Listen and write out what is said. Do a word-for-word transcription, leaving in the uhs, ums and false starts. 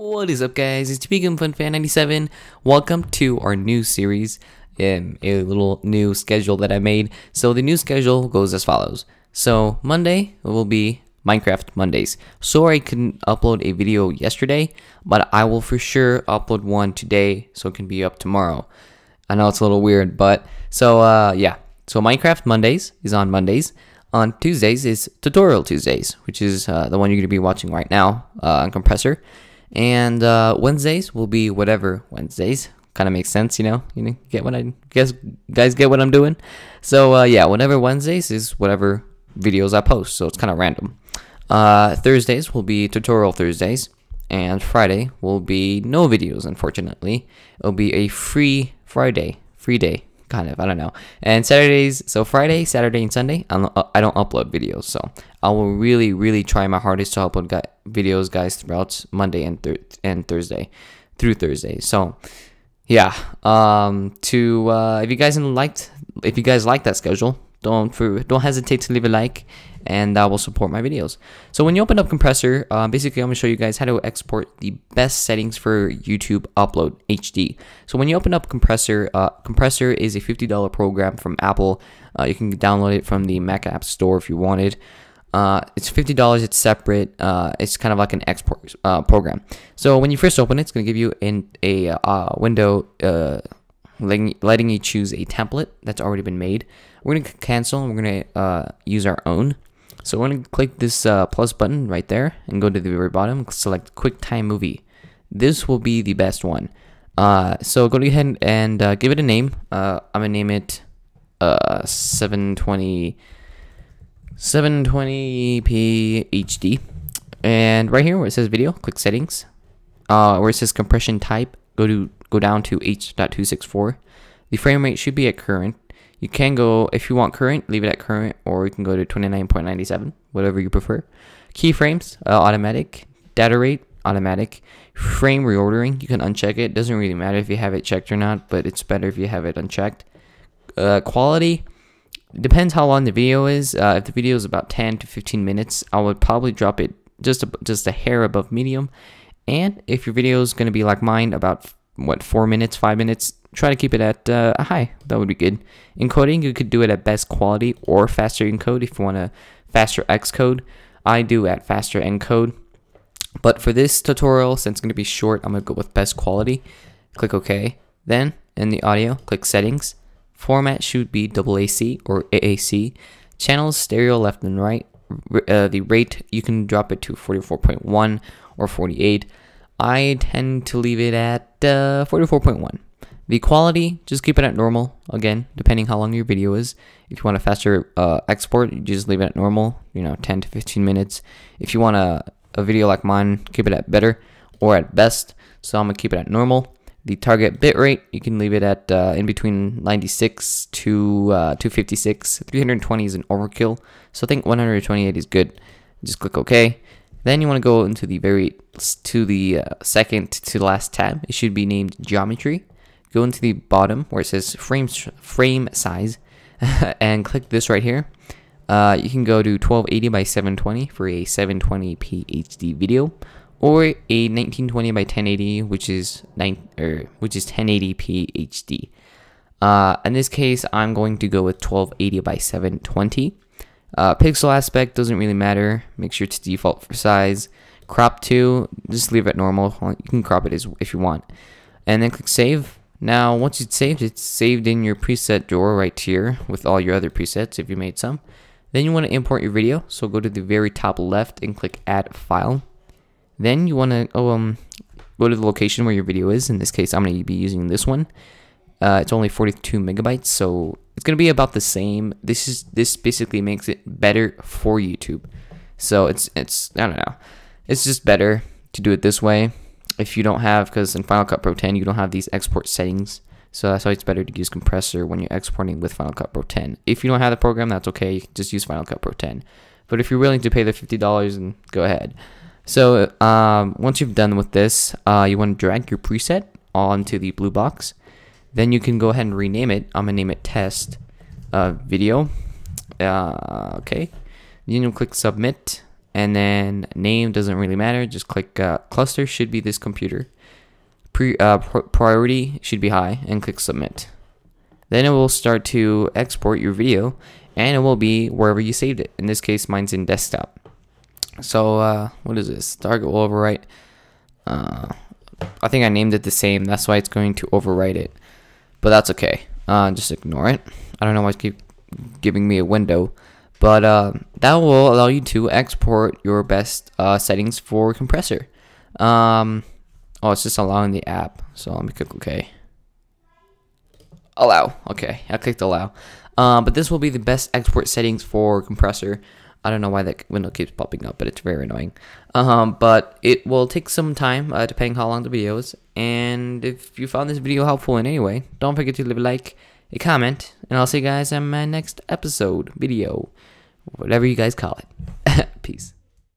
What is up, guys? It's T P Gum Fun Fan ninety-seven. Welcome to our new series, um, a little new schedule that I made. So the new schedule goes as follows. So Monday will be Minecraft Mondays. Sorry I couldn't upload a video yesterday, but I will for sure upload one today so it can be up tomorrow. I know it's a little weird, but so uh, yeah. So Minecraft Mondays is on Mondays. On Tuesdays is Tutorial Tuesdays, which is uh, the one you're going to be watching right now uh, on Compressor. And uh, Wednesdays will be whatever Wednesdays. Kind of makes sense, you know. You know, get what I guess, guys. Get what I'm doing. So uh, yeah, whatever Wednesdays is whatever videos I post. So it's kind of random. Uh, Thursdays will be Tutorial Thursdays, and Friday will be no videos. Unfortunately, it'll be a free Friday, free day, kind of. I don't know. And Saturdays. So Friday, Saturday, and Sunday, I don't, I don't upload videos. So I will really, really try my hardest to upload guys. videos guys throughout Monday and thir and Thursday through Thursday. So yeah, um to uh if you guys liked if you guys like that schedule, don't for, don't hesitate to leave a like, and that will support my videos. So when you open up Compressor, uh, basically I'm gonna show you guys how to export the best settings for YouTube upload H D. So when you open up Compressor, uh, Compressor is a fifty dollar program from Apple. Uh, you can download it from the Mac App Store if you wanted. Uh, it's fifty dollars, it's separate, uh, it's kind of like an export uh, program. So when you first open it, it's going to give you in a uh, window uh, letting, letting you choose a template that's already been made. We're going to cancel and we're going to uh, use our own. So we're going to click this uh, plus button right there and go to the very bottom, select Quick Time Movie. This will be the best one. Uh, so go ahead and uh, give it a name. Uh, I'm going to name it uh, seven twenty seven twenty p H D, and right here where it says video, click settings. Uh, where it says compression type, go to go down to H dot two sixty-four. The frame rate should be at current. You can go, if you want current, leave it at current, or you can go to twenty-nine point nine seven, whatever you prefer. Keyframes, uh, automatic. Data rate, automatic. Frame reordering, you can uncheck it. Doesn't really matter if you have it checked or not, but it's better if you have it unchecked. Uh, quality. Depends how long the video is. Uh, if the video is about ten to fifteen minutes, I would probably drop it just a, just a hair above medium. And if your video is going to be like mine, about what, four minutes, five minutes, try to keep it at uh, a high. That would be good. Encoding, you could do it at best quality or faster encode if you want to faster Xcode. I do at faster encode. But for this tutorial, since it's going to be short, I'm going to go with best quality. Click OK. Then in the audio, click settings. Format should be double A C or A A C. Channels, stereo, left and right. Uh, the rate, you can drop it to forty-four point one or forty-eight. I tend to leave it at uh, forty-four point one. The quality, just keep it at normal. Again, depending how long your video is. If you want a faster uh, export, you just leave it at normal. You know, ten to fifteen minutes. If you want a, a video like mine, keep it at better or at best. So I'm going to keep it at normal. The target bitrate, you can leave it at uh, in between ninety-six to uh, two fifty-six. three hundred twenty is an overkill, so I think one hundred twenty-eight is good. Just click OK. Then you want to go into the very to the uh, second to last tab. It should be named Geometry. Go into the bottom where it says frame frame size, and click this right here. Uh, you can go to twelve eighty by seven twenty for a seven twenty p H D video, or a nineteen twenty by ten eighty, which is nine or which is ten eighty p H D. Uh, in this case, I'm going to go with twelve eighty by seven twenty. Uh, pixel aspect doesn't really matter. Make sure it's default for size. Crop to, just leave it normal. You can crop it as if you want, and then click save. Now, once it's saved, it's saved in your preset drawer right here with all your other presets if you made some. Then you want to import your video, so go to the very top left and click Add File. Then you want to oh, um, go to the location where your video is. In this case, I'm going to be using this one. Uh, it's only forty-two megabytes, so it's going to be about the same. This is this basically makes it better for YouTube. So it's it's I don't know. It's just better to do it this way. If you don't have, because in Final Cut Pro ten you don't have these export settings, so that's why it's better to use Compressor when you're exporting with Final Cut Pro ten. If you don't have the program, that's okay. You can just use Final Cut Pro ten. But if you're willing to pay the fifty dollars, then go ahead. So um, once you've done with this, uh, you want to drag your preset onto the blue box. Then you can go ahead and rename it. I'm going to name it Test uh, Video. Uh, okay. Then you'll click Submit. and then name doesn't really matter, just click uh, cluster should be this computer. Pre, uh, pr priority should be high, and click submit. Then it will start to export your video, and it will be wherever you saved it. In this case, mine's in desktop. So uh, what is this? Target will overwrite. Uh, I think I named it the same. That's why it's going to overwrite it, but that's okay. Uh, just ignore it. I don't know why it's keep giving me a window, but uh, that will allow you to export your best uh, settings for Compressor. Um, oh, it's just allowing the app. So let me click OK. Allow. Okay, I clicked allow. Uh, but this will be the best export settings for Compressor. I don't know why that window keeps popping up, but it's very annoying. Um, but it will take some time, uh, depending how long the video is. And if you found this video helpful in any way, don't forget to leave a like, a comment, and I'll see you guys in my next episode, video, whatever you guys call it. Peace.